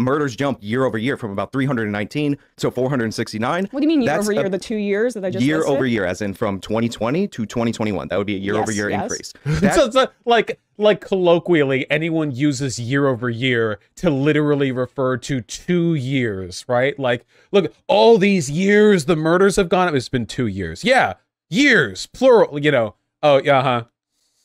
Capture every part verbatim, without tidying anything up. murders jumped year over year from about three hundred nineteen to four hundred sixty-nine. What do you mean year That's over year? The two years that I just year listed? Over year, as in from twenty twenty to twenty twenty-one. That would be a year yes, over year yes. increase. That's so, so, like, like colloquially, anyone uses year over year to literally refer to two years, right? Like, look, all these years the murders have gone up. It's been two years. Yeah, years, plural. You know. Oh, yeah. Uh huh.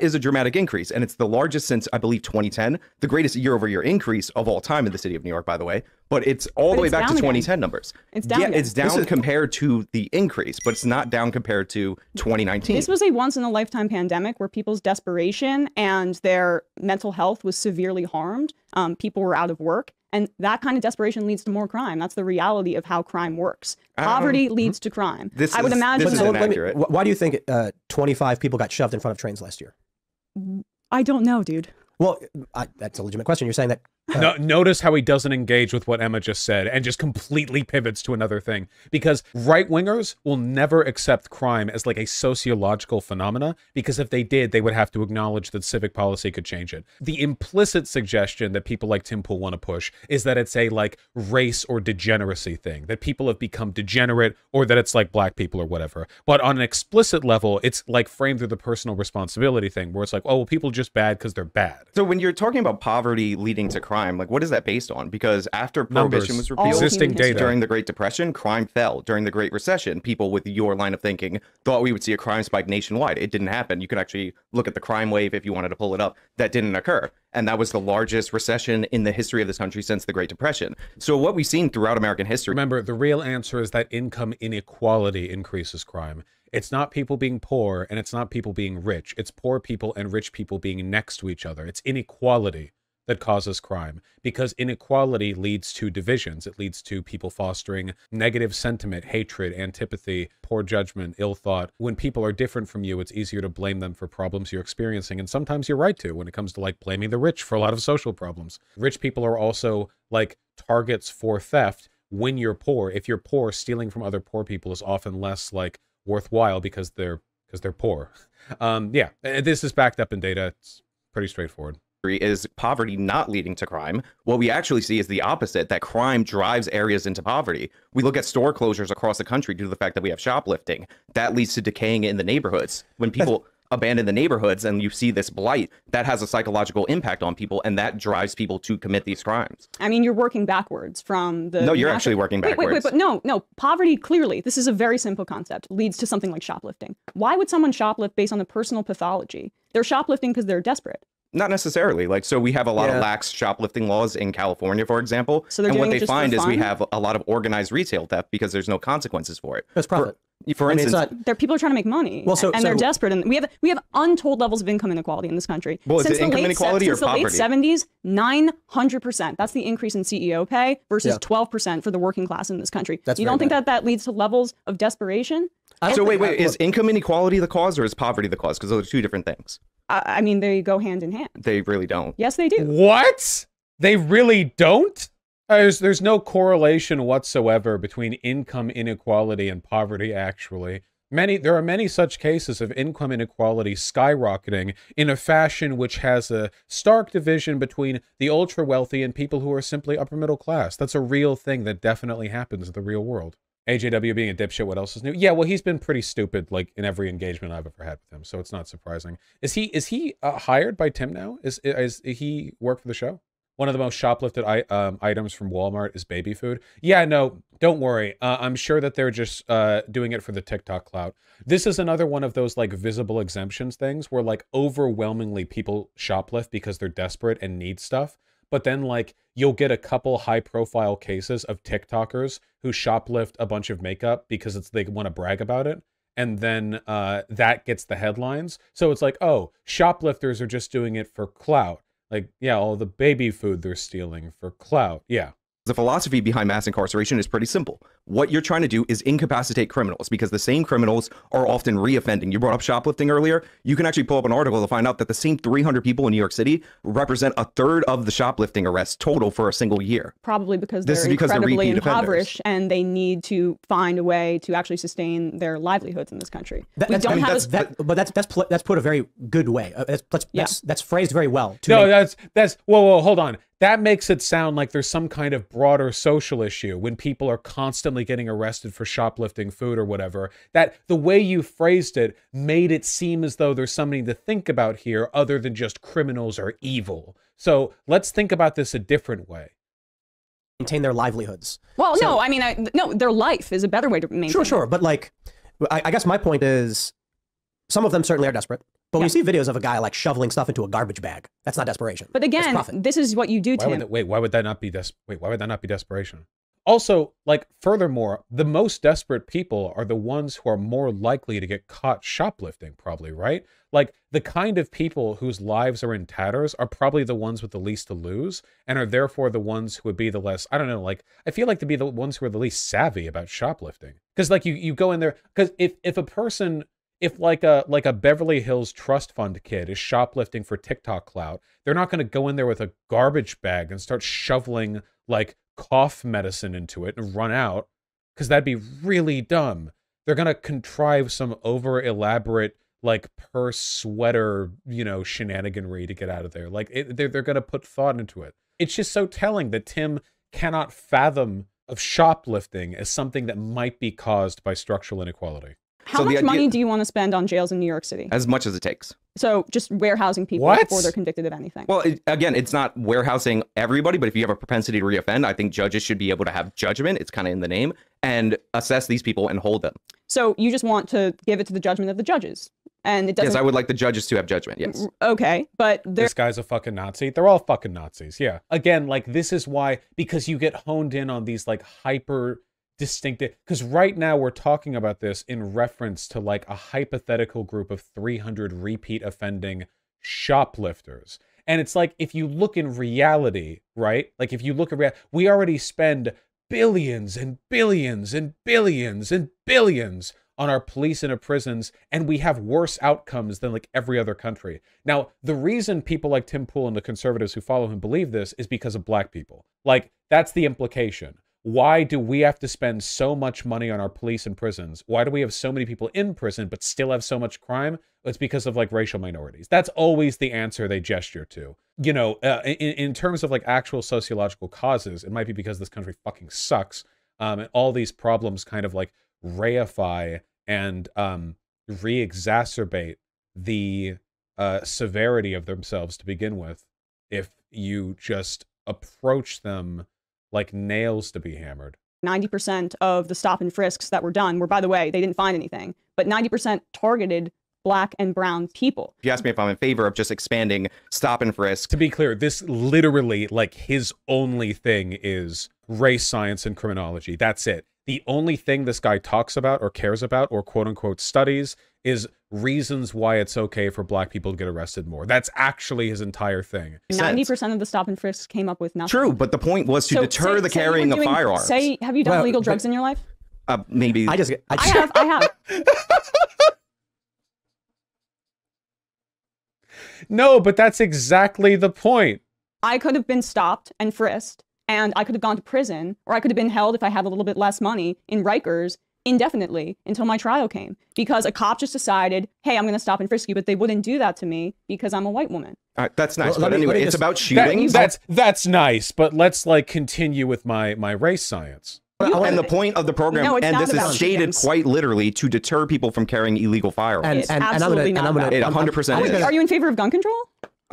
Is a dramatic increase, and it's the largest since I believe twenty ten, the greatest year-over-year increase of all time in the city of New York, by the way. But it's all but the it's way back to twenty ten again. Numbers. It's down. Yeah, again. It's down is, compared to the increase, but it's not down compared to twenty nineteen. This was a once-in-a-lifetime pandemic where people's desperation and their mental health was severely harmed. Um, people were out of work, and that kind of desperation leads to more crime. That's the reality of how crime works. Poverty um, leads to crime. This I would is, imagine. This is inaccurate. Why do you think uh, twenty-five people got shoved in front of trains last year? I don't know, dude. Well, I, that's a legitimate question. You're saying that... Uh, no, notice how he doesn't engage with what Emma just said and just completely pivots to another thing. Because right-wingers will never accept crime as like a sociological phenomena, because if they did, they would have to acknowledge that civic policy could change it. The implicit suggestion that people like Tim Pool want to push is that it's a like race or degeneracy thing, that people have become degenerate or that it's like black people or whatever. But on an explicit level, it's like framed through the personal responsibility thing where it's like, oh, well, people are just bad because they're bad. So when you're talking about poverty leading to crime, Crime. Like, what is that based on? Because after Prohibition Numbers. was repealed, existing data. During the Great Depression, crime fell. During the Great Recession, people with your line of thinking thought we would see a crime spike nationwide. It didn't happen. You could actually look at the crime wave if you wanted to pull it up. That didn't occur. And that was the largest recession in the history of this country since the Great Depression. So what we've seen throughout American history... Remember, the real answer is that income inequality increases crime. It's not people being poor, and it's not people being rich. It's poor people and rich people being next to each other. It's inequality that causes crime, because inequality leads to divisions. It leads to people fostering negative sentiment, hatred, antipathy, poor judgment, ill thought. When people are different from you, it's easier to blame them for problems you're experiencing. And sometimes you're right to when it comes to like blaming the rich for a lot of social problems. Rich people are also like targets for theft. When you're poor, if you're poor, stealing from other poor people is often less like worthwhile because they're because they're poor. Um, yeah, this is backed up in data. It's pretty straightforward. Is poverty not leading to crime? What we actually see is the opposite, that crime drives areas into poverty. We look at store closures across the country due to the fact that we have shoplifting. That leads to decaying in the neighborhoods. When people abandon the neighborhoods and you see this blight, that has a psychological impact on people, and that drives people to commit these crimes. I mean, you're working backwards from the... No, you're actually working backwards. Wait, wait, wait, but no, no. Poverty, clearly, this is a very simple concept, leads to something like shoplifting. Why would someone shoplift based on a personal pathology? They're shoplifting because they're desperate. Not necessarily. Like, so we have a lot yeah. of lax shoplifting laws in California, for example. So and what they find is we have a lot of organized retail theft because there's no consequences for it. That's profit. For, for I mean, instance, not... there people are trying to make money, well, so, and so, they're desperate. And we have we have untold levels of income inequality in this country. Well, since is it income late, inequality since or poverty? Since the late seventies, nine hundred percent. That's the increase in C E O pay versus twelve yeah. percent for the working class in this country. That's you don't think bad. that that leads to levels of desperation? I so wait, wait, is income inequality the cause or is poverty the cause? Because those are two different things. I mean, they go hand in hand. They really don't. Yes, they do. What? They really don't? There's, there's no correlation whatsoever between income inequality and poverty, actually. Many, there are many such cases of income inequality skyrocketing in a fashion which has a stark division between the ultra-wealthy and people who are simply upper-middle class. That's a real thing that definitely happens in the real world. A J W being a dipshit, what else is new? Yeah, well, he's been pretty stupid, like, in every engagement I've ever had with him, so it's not surprising. Is he is he uh, hired by Tim now? Is, is, is he work for the show? One of the most shoplifted I, um, items from Walmart is baby food. Yeah, no, don't worry. Uh, I'm sure that they're just uh, doing it for the TikTok clout. This is another one of those, like, visible exemptions things where, like, overwhelmingly people shoplift because they're desperate and need stuff. But then, like, you'll get a couple high-profile cases of TikTokers who shoplift a bunch of makeup because it's, they want to brag about it. And then uh, that gets the headlines. So it's like, oh, shoplifters are just doing it for clout. Like, yeah, all the baby food they're stealing for clout. Yeah. The philosophy behind mass incarceration is pretty simple. What you're trying to do is incapacitate criminals, because the same criminals are often reoffending. You brought up shoplifting earlier. You can actually pull up an article to find out that the same three hundred people in New York City represent a third of the shoplifting arrests total for a single year. Probably because this they're is because incredibly they're impoverished offenders. And they need to find a way to actually sustain their livelihoods in this country. That, we that's, don't I mean, have that's, a... that, but that's that's that's put a very good way. Uh, that's, that's, yeah. that's that's phrased very well. To no, make... that's that's whoa whoa hold on. That makes it sound like there's some kind of broader social issue when people are constantly getting arrested for shoplifting food or whatever. That the way you phrased it made it seem as though there's something to think about here other than just criminals are evil. So let's think about this a different way. Maintain their livelihoods. Well, so, no, I mean, I, no, their life is a better way to maintain. Sure, sure. It. But like, I, I guess my point is some of them certainly are desperate. But when yeah. you see videos of a guy like shoveling stuff into a garbage bag, that's not desperation. But again, this is what you do, Tim. Why would, wait, why would that not be des Wait, why would that not be desperation? Also, like, furthermore, the most desperate people are the ones who are more likely to get caught shoplifting, probably, right? Like, the kind of people whose lives are in tatters are probably the ones with the least to lose and are therefore the ones who would be the less, I don't know, like, I feel like to be the ones who are the least savvy about shoplifting. Because, like, you, you go in there, because if, if a person... If like a like a Beverly Hills trust fund kid is shoplifting for TikTok clout, they're not going to go in there with a garbage bag and start shoveling like cough medicine into it and run out, because that'd be really dumb. They're going to contrive some over elaborate like purse sweater, you know, shenaniganry to get out of there. Like it, they're, they're going to put thought into it. It's just so telling that Tim cannot fathom of shoplifting as something that might be caused by structural inequality. How so much idea, money do you want to spend on jails in New York City? As much as it takes. So just warehousing people what? before they're convicted of anything. Well, it, again, it's not warehousing everybody, but if you have a propensity to reoffend, I think judges should be able to have judgment. It's kind of in the name, and assess these people and hold them. So you just want to give it to the judgment of the judges, and it doesn't. Yes, I would like the judges to have judgment. Yes. Okay, but this guy's a fucking Nazi. They're all fucking Nazis. Yeah. Again, like this is why, because you get honed in on these like hyper. Distinctive, because right now we're talking about this in reference to like a hypothetical group of three hundred repeat offending shoplifters. And it's like, if you look in reality, right? Like if you look at reality, we already spend billions and billions and billions and billions on our police and our prisons, and we have worse outcomes than like every other country. Now, the reason people like Tim Pool and the conservatives who follow him believe this is because of black people. Like that's the implication. Why do we have to spend so much money on our police and prisons? Why do we have so many people in prison but still have so much crime? It's because of like racial minorities. That's always the answer they gesture to. You know, uh, in, in terms of like actual sociological causes, it might be because this country fucking sucks. Um, and all these problems kind of like reify and um, re-exacerbate the uh, severity of themselves to begin with if you just approach them like nails to be hammered. ninety percent of the stop and frisks that were done were, by the way, they didn't find anything, but ninety percent targeted black and brown people. If you ask me if I'm in favor of just expanding stop and frisk. To be clear, this literally, like his only thing is race science and criminology. That's it. The only thing this guy talks about or cares about or quote unquote studies is reasons why it's okay for black people to get arrested more. That's actually his entire thing. ninety percent of the stop and frisk came up with nothing. True, but the point was to so deter say, the carrying of firearms. Say, have you done well, illegal drugs but, in your life? Uh, maybe. I just, I just I have, I have. No, but that's exactly the point. I could have been stopped and frisked, and I could have gone to prison, or I could have been held if I had a little bit less money in Rikers indefinitely until my trial came, because a cop just decided, hey, I'm going to stop and frisk you, but they wouldn't do that to me because I'm a white woman. All right, that's nice. Well, but me, anyway, it's just, about shooting. That, that's that's nice, but let's like continue with my my race science. You, and the point of the program, no, and this is stated quite literally, to deter people from carrying illegal firearms. And, and, absolutely and I'm going to one hundred percent. Are you in favor of gun control?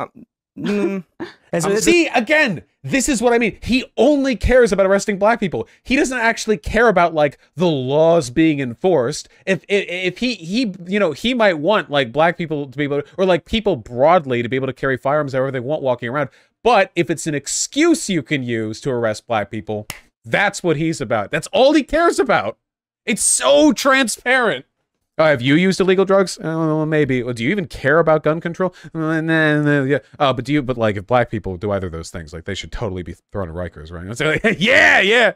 Um, Mm. um, see, again, this is what I mean. He only cares about arresting black people. He doesn't actually care about like the laws being enforced. If if, if he he you know he might want like black people to be able to, or like people broadly to be able to carry firearms however they want walking around. But if it's an excuse you can use to arrest black people, that's what he's about. That's all he cares about. It's so transparent. Oh, have you used illegal drugs? Oh, maybe. Well, do you even care about gun control? Nah, nah, nah, yeah. Oh, but do you? But like, if black people do either of those things, like they should totally be thrown to Rikers, right? So, like, yeah, yeah.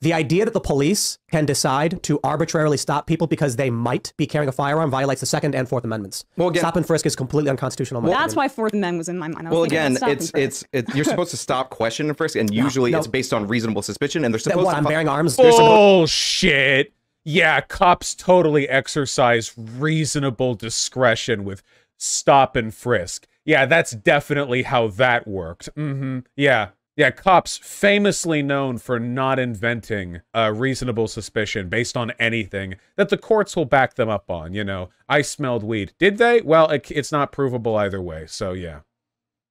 The idea that the police can decide to arbitrarily stop people because they might be carrying a firearm violates the Second and Fourth Amendments. Well, again, stop and frisk is completely unconstitutional. Well, that's why Fourth Amendment was in my mind. Well, again, it's it's it, you're supposed to stop, question, and frisk, and usually no, no. it's based on reasonable suspicion, and they're supposed that, what, to. I'm bearing arms. Bullshit. Yeah, cops totally exercise reasonable discretion with stop and frisk. Yeah, that's definitely how that worked. Mm-hmm. Yeah, Yeah, cops famously known for not inventing a reasonable suspicion based on anything that the courts will back them up on. You know, I smelled weed. Did they? Well, it, it's not provable either way. So yeah.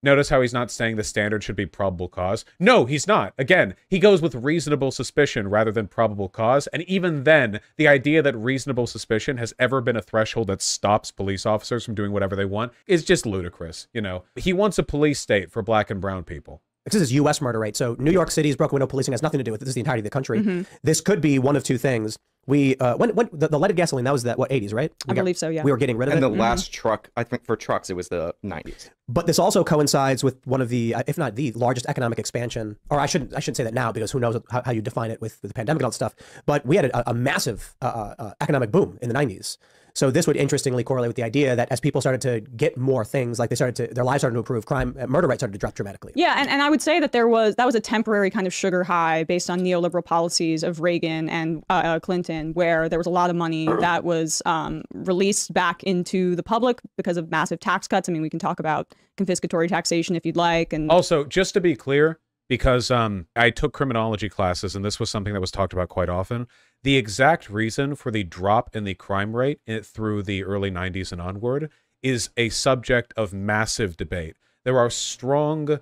Notice how he's not saying the standard should be probable cause. No, he's not. Again, he goes with reasonable suspicion rather than probable cause. And even then, the idea that reasonable suspicion has ever been a threshold that stops police officers from doing whatever they want is just ludicrous. You know, he wants a police state for black and brown people. This is U S murder rate. So New York City's broken window policing has nothing to do with it. This is the entirety of the country. Mm-hmm. This could be one of two things. We, uh, when, when the, the leaded gasoline, that was that, what, eighties, right? We I got, believe so, yeah. We were getting rid of and it. And the last mm-hmm. truck, I think for trucks, it was the nineties. But this also coincides with one of the, if not the largest economic expansion, or I shouldn't, I shouldn't say that now because who knows how, how you define it with, with the pandemic and all that stuff. But we had a, a massive uh, uh, economic boom in the nineties. So this would interestingly correlate with the idea that as people started to get more things, like they started to, their lives started to improve, crime, murder rates started to drop dramatically. Yeah, and, and I would say that there was, that was a temporary kind of sugar high based on neoliberal policies of Reagan and uh, uh, Clinton, where there was a lot of money that was um, released back into the public because of massive tax cuts. I mean, we can talk about confiscatory taxation if you'd like. And also, just to be clear, because um, I took criminology classes and this was something that was talked about quite often, the exact reason for the drop in the crime rate through the early nineties and onward is a subject of massive debate. There are strong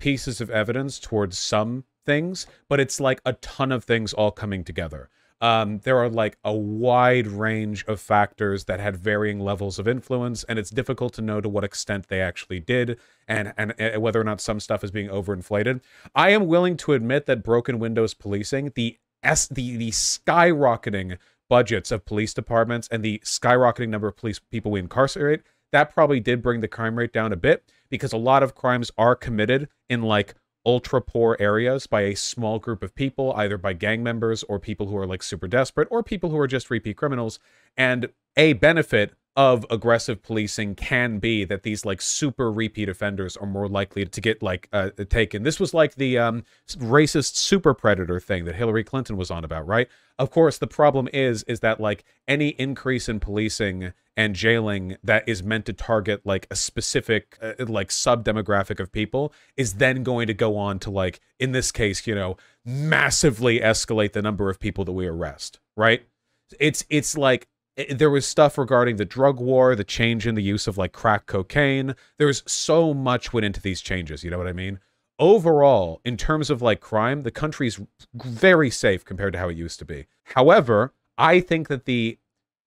pieces of evidence towards some things, but it's like a ton of things all coming together. Um, there are like a wide range of factors that had varying levels of influence, and it's difficult to know to what extent they actually did and, and, and whether or not some stuff is being overinflated. I am willing to admit that broken windows policing, the S the, the skyrocketing budgets of police departments and the skyrocketing number of police people we incarcerate, that probably did bring the crime rate down a bit because a lot of crimes are committed in like ultra poor areas by a small group of people, either by gang members or people who are like super desperate or people who are just repeat criminals. And a benefit of aggressive policing can be that these like super repeat offenders are more likely to get like uh, taken. This was like the um, racist super predator thing that Hillary Clinton was on about, right? Of course, the problem is, is that like any increase in policing and jailing that is meant to target like a specific uh, like sub-demographic of people is then going to go on to like, in this case, you know, massively escalate the number of people that we arrest, right? It's, it's like, there was stuff regarding the drug war, the change in the use of like crack cocaine. There's so much went into these changes. You know what I mean? Overall, in terms of like crime, the country's very safe compared to how it used to be. However, I think that the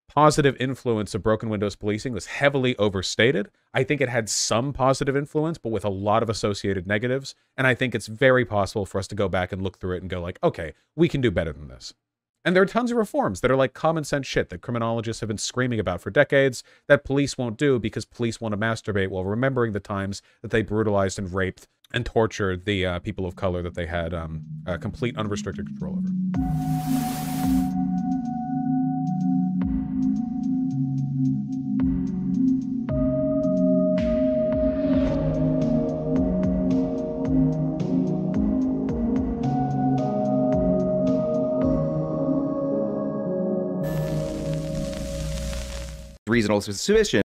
positive influence of broken windows policing was heavily overstated. I think it had some positive influence, but with a lot of associated negatives. And I think it's very possible for us to go back and look through it and go like, okay, we can do better than this. And there are tons of reforms that are like common sense shit that criminologists have been screaming about for decades that police won't do because police want to masturbate while remembering the times that they brutalized and raped and tortured the uh, people of color that they had um, uh, complete unrestricted control over. Reasonable suspicion